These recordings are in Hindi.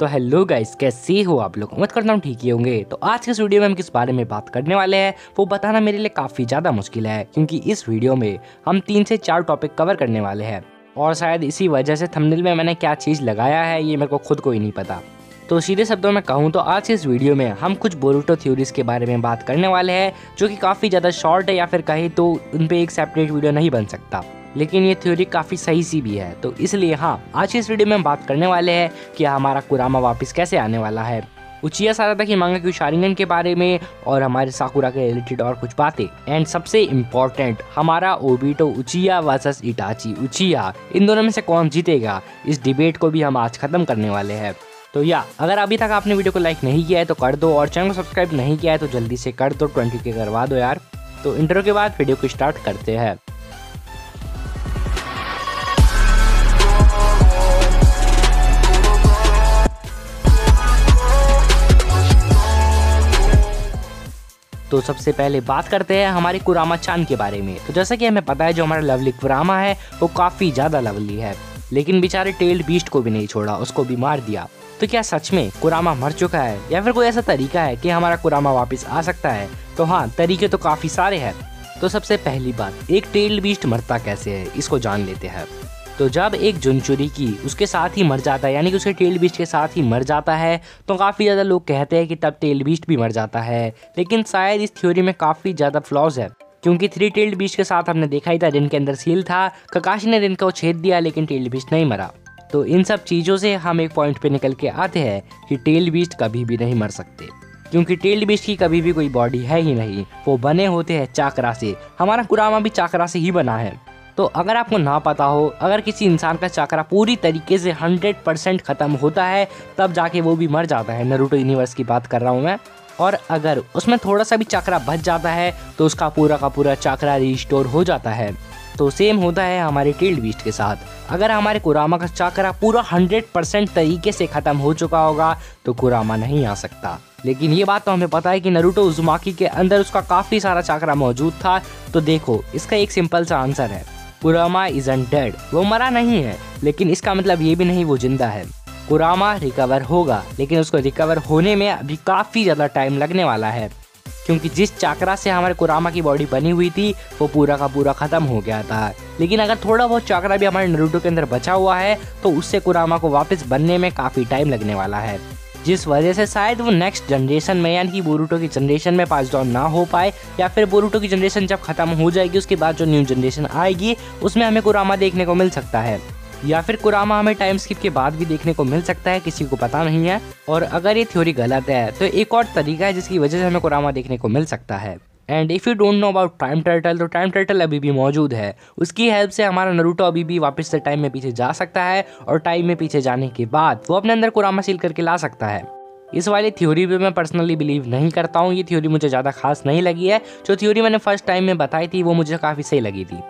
तो हेलो गाइस, कैसे हो आप लोग। उम्मीद करता हूँ ठीक ही होंगे। तो आज के इस वीडियो में हम किस बारे में बात करने वाले हैं वो बताना मेरे लिए काफ़ी ज़्यादा मुश्किल है, क्योंकि इस वीडियो में हम 3 से 4 टॉपिक कवर करने वाले हैं और शायद इसी वजह से थंबनेल में मैंने क्या चीज़ लगाया है ये मेरे को खुद को ही नहीं पता। तो सीधे शब्दों में कहूँ तो आज के इस वीडियो में हम कुछ बोरूटो थ्योरीज़ के बारे में बात करने वाले हैं, जो कि काफ़ी ज़्यादा शॉर्ट है या फिर कहीं तो उन पर एक सेपरेट वीडियो नहीं बन सकता, लेकिन ये थ्योरी काफ़ी सही सी भी है। तो इसलिए हाँ, आज की इस वीडियो में हम बात करने वाले हैं कि हमारा कुरामा वापस कैसे आने वाला है, उचिहा सारादा की मांगा की शारिंगन के बारे में और हमारे साकुरा के रिलेटेड और कुछ बातें, एंड सबसे इम्पोर्टेंट हमारा ओबिटो उचिहा वर्सेस इटाची उचिहा, इन दोनों में से कौन जीतेगा, इस डिबेट को भी हम आज ख़त्म करने वाले हैं। तो या अगर अभी तक आपने वीडियो को लाइक नहीं किया है तो कर दो और चैनल को सब्सक्राइब नहीं किया है तो जल्दी से कर दो, 20K करवा दो यार। तो इंट्रो के बाद वीडियो को स्टार्ट करते हैं। तो सबसे पहले बात करते हैं हमारे कुरामा चान के बारे में। तो जैसा कि हमें पता है जो हमारा लवली कुरामा है वो काफ़ी ज़्यादा लवली है, लेकिन बेचारे टेल्ड बीस्ट को भी नहीं छोड़ा, उसको भी मार दिया। तो क्या सच में कुरामा मर चुका है या फिर कोई ऐसा तरीका है कि हमारा कुरामा वापस आ सकता है? तो हाँ, तरीके तो काफ़ी सारे हैं। तो सबसे पहली बात, एक टेल्ड बीस्ट मरता कैसे है इसको जान लेते हैं। तो जब एक जिंचुरिकी उसके साथ ही मर जाता है, यानी कि उसके टेल बीस्ट के साथ ही मर जाता है, तो काफ़ी ज़्यादा लोग कहते हैं कि तब टेल बीस्ट भी मर जाता है, लेकिन शायद इस थ्योरी में काफ़ी ज़्यादा फ्लॉज है, क्योंकि 3 टेल्ड बीस्ट के साथ हमने देखा ही था जिनके अंदर सील था, काकाशी ने जिनका छेद दिया लेकिन टेल्ड बीस्ट नहीं मरा। तो इन सब चीज़ों से हम एक पॉइंट पे निकल के आते हैं कि टेल्ड बीस्ट कभी भी नहीं मर सकते, क्योंकि टेल्ड बीस्ट की कभी भी कोई बॉडी है ही नहीं, वो बने होते हैं चाकरा से। हमारा कुरामा भी चाकरा से ही बना है। तो अगर आपको ना पता हो, अगर किसी इंसान का चक्रा पूरी तरीके से 100% ख़त्म होता है तब जाके वो भी मर जाता है, नारुतो यूनिवर्स की बात कर रहा हूँ मैं, और अगर उसमें थोड़ा सा भी चक्रा बच जाता है तो उसका पूरा का पूरा चक्रा रिस्टोर हो जाता है। तो सेम होता है हमारे टेल्ड बीस्ट के साथ। अगर हमारे कुरामा का चक्रा पूरा 100% तरीके से ख़त्म हो चुका होगा तो कुरामा नहीं आ सकता, लेकिन ये बात तो हमें पता है कि नारुतो उजुमाकी के अंदर उसका काफ़ी सारा चक्रा मौजूद था। तो देखो, इसका एक सिंपल सा आंसर है, कुरामा इजंट डेड, वो मरा नहीं है, लेकिन इसका मतलब ये भी नहीं वो जिंदा है। कुरामा रिकवर होगा, लेकिन उसको रिकवर होने में अभी काफ़ी ज़्यादा टाइम लगने वाला है, क्योंकि जिस चक्रा से हमारे कुरामा की बॉडी बनी हुई थी वो पूरा का पूरा ख़त्म हो गया था, लेकिन अगर थोड़ा बहुत चक्रा भी हमारे नारुतो के अंदर बचा हुआ है तो उससे कुरामा को वापस बनने में काफ़ी टाइम लगने वाला है, जिस वजह से शायद वो नेक्स्ट जनरेशन में, यानी कि बोरूटो की जनरेशन में पास डाउन ना हो पाए, या फिर बोरूटो की जनरेशन जब ख़त्म हो जाएगी उसके बाद जो न्यू जनरेशन आएगी उसमें हमें कुरामा देखने को मिल सकता है, या फिर कुरामा हमें टाइम स्किप के बाद भी देखने को मिल सकता है, किसी को पता नहीं है। और अगर ये थ्योरी गलत है तो एक और तरीका है जिसकी वजह से हमें कुरामा देखने को मिल सकता है, and if you don't know about time turtle, तो टाइम टर्टल अभी भी मौजूद है, उसकी हेल्प से हमारा नारुतो अभी भी वापस से टाइम में पीछे जा सकता है, और टाइम में पीछे जाने के बाद वो अपने अंदर कुरामा सील करके ला सकता है। इस वाली थ्योरी पे मैं पर्सनली बिलीव नहीं करता हूँ, ये थ्योरी मुझे ज़्यादा खास नहीं लगी है, जो थ्योरी मैंने फर्स्ट टाइम में बताई थी वो मुझे काफ़ी सही लगी थी।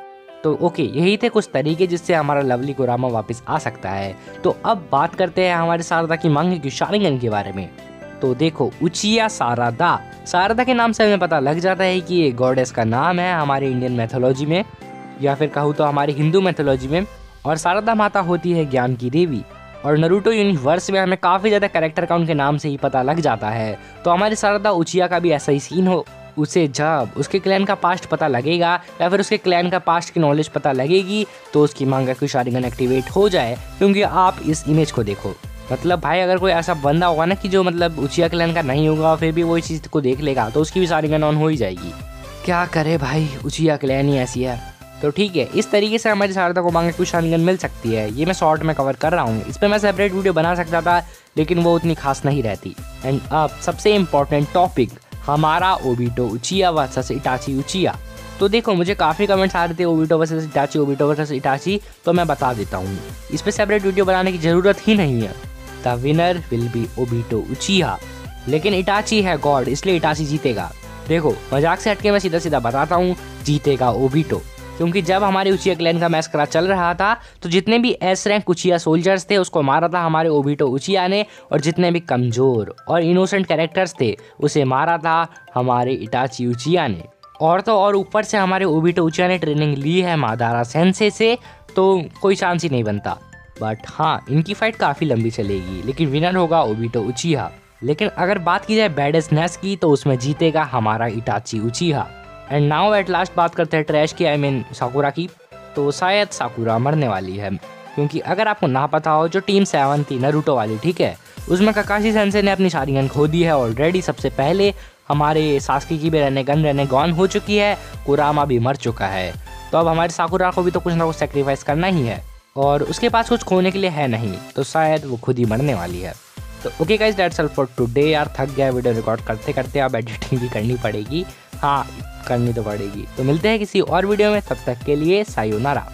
तो ओके, यही थे कुछ तरीके जिससे हमारा लवली कुरामा वापस आ सकता है। तो अब बात करते हैं हमारे शारदा की मांगे की शारिंगन के बारे में। तो देखो, उचिहा सारादा, सारदा के नाम से हमें पता लग जाता है कि ये गॉडेस का नाम है हमारे इंडियन मैथोलॉजी में, या फिर कहूँ तो हमारी हिंदू मैथोलॉजी में, और शारदा माता होती है ज्ञान की देवी, और नारुतो यूनिवर्स में हमें काफ़ी ज़्यादा कैरेक्टर का उनके नाम से ही पता लग जाता है। तो हमारी शारदा उचिहा का भी ऐसा ही सीन हो, उसे जब उसके क्लैन का पास्ट पता लगेगा या फिर उसके क्लैन का पास्ट की नॉलेज पता लगेगी तो उसकी मांगा की शारिंगन एक्टिवेट हो जाए, क्योंकि आप इस इमेज को देखो, मतलब भाई अगर कोई ऐसा बंदा होगा ना कि जो मतलब उचिहा क्लैन का नहीं होगा फिर भी वो इस चीज़ को देख लेगा तो उसकी भी शारिंगन ऑन हो ही जाएगी। क्या करे भाई, उचिहा क्लैन ही ऐसी है। तो ठीक है, इस तरीके से हमारी शारदा को मांगे कुछ शारिंगन मिल सकती है। ये मैं शॉर्ट में कवर कर रहा हूँ, इस पर मैं सेपरेट वीडियो बना सकता था लेकिन वो उतनी खास नहीं रहती। एंड अब सबसे इम्पोर्टेंट टॉपिक, हमारा Obito Uchiha versus Itachi Uchiha. तो देखो, मुझे काफ़ी कमेंट्स आ रहे थे Obito versus Itachi, Obito versus Itachi, तो मैं बता देता हूँ इस पर सेपरेट वीडियो बनाने की ज़रूरत ही नहीं है। The winner will be Obito Uchiha, लेकिन इटाची है गॉड इसलिए इटाची जीतेगा। देखो, मजाक से हटके मैं सीधा सीधा बताता हूँ, जीतेगा ओबिटो, क्योंकि जब हमारे उचिहा क्लैन का मैस्करा चल रहा था तो जितने भी एस रैंक उचिहा सोल्जर्स थे उसको मारा था हमारे ओबिटो उचिहा ने, और जितने भी कमज़ोर और इनोसेंट कैरेक्टर्स थे उसे मारा था हमारे इटाची उचिहा ने। और तो और ऊपर से हमारे ओबिटो उचिहा ने ट्रेनिंग ली है मादारा सेंसे से, तो कोई चांस ही नहीं बनता। बट हाँ, इनकी फाइट काफ़ी लंबी चलेगी, लेकिन विनर होगा ओबिटो उचिहा। लेकिन अगर बात की जाए बैडेस्टनेस की तो उसमें जीतेगा हमारा Itachi Uchiha. And now at last बात करते हैं ट्रैश की, आई मीन साकुरा की। तो शायद साकुरा मरने वाली है, क्योंकि अगर आपको ना पता हो, जो टीम 7 थी नारुतो वाली, ठीक है, उसमें काकाशी सेंसेई ने अपनी शारिंगन खो दी है ऑलरेडी। सबसे पहले हमारे सासुके की भी गन रहने गॉन हो चुकी है, कुरामा भी मर चुका है। तो अब हमारे साकुरा को भी तो कुछ ना कुछ सेक्रीफाइस करना ही है, और उसके पास कुछ खोने के लिए है नहीं, तो शायद वो खुद ही मरने वाली है। तो okay guys, that's all for today. यार थक गया वीडियो रिकॉर्ड करते करते, अब एडिटिंग भी करनी पड़ेगी। हाँ, करनी तो पड़ेगी। तो मिलते हैं किसी और वीडियो में, तब तक के लिए सायोनारा।